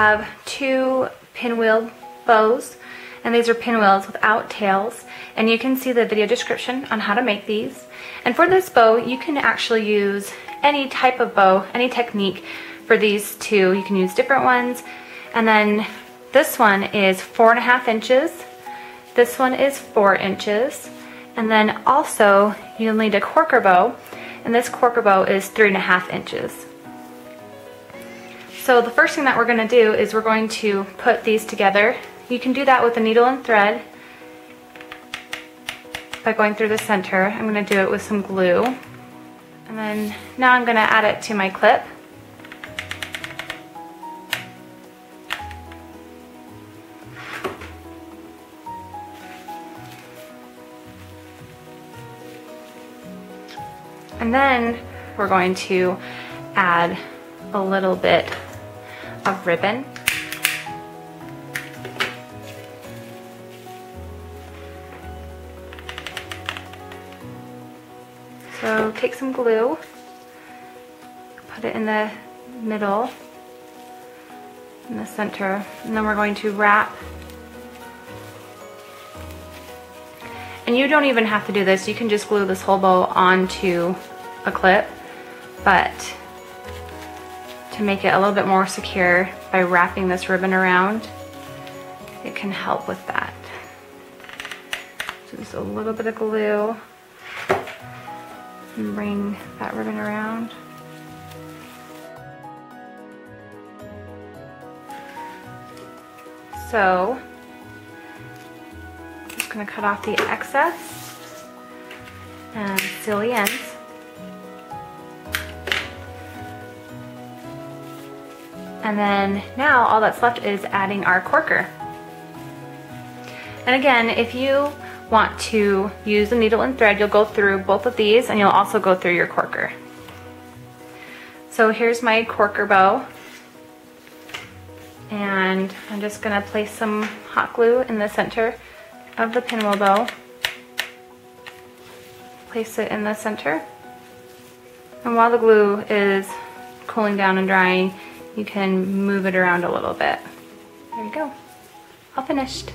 have two pinwheel bows, and these are pinwheels without tails, and you can see the video description on how to make these. And for this bow, you can actually use any type of bow, any technique for these two. You can use different ones. And then this one is 4.5 inches. This one is 4 inches. And then also you'll need a Korker bow, and this Korker bow is 3.5 inches. So the first thing that we're going to do is we're going to put these together. You can do that with a needle and thread by going through the center. I'm going to do it with some glue. And then now I'm going to add it to my clip. And then we're going to add a little bit of ribbon. So take some glue, put it in the middle, in the center, and then we're going to wrap. And you don't even have to do this, you can just glue this whole bow onto a clip, but to make it a little bit more secure by wrapping this ribbon around, it can help with that. So just a little bit of glue. And bring that ribbon around. So, I'm just going to cut off the excess and seal the ends. And then now all that's left is adding our Korker. And again, if you want to use a needle and thread, you'll go through both of these, and you'll also go through your Korker. So here's my Korker bow, and I'm just going to place some hot glue in the center of the pinwheel bow. Place it in the center, and while the glue is cooling down and drying, you can move it around a little bit. There you go, all finished.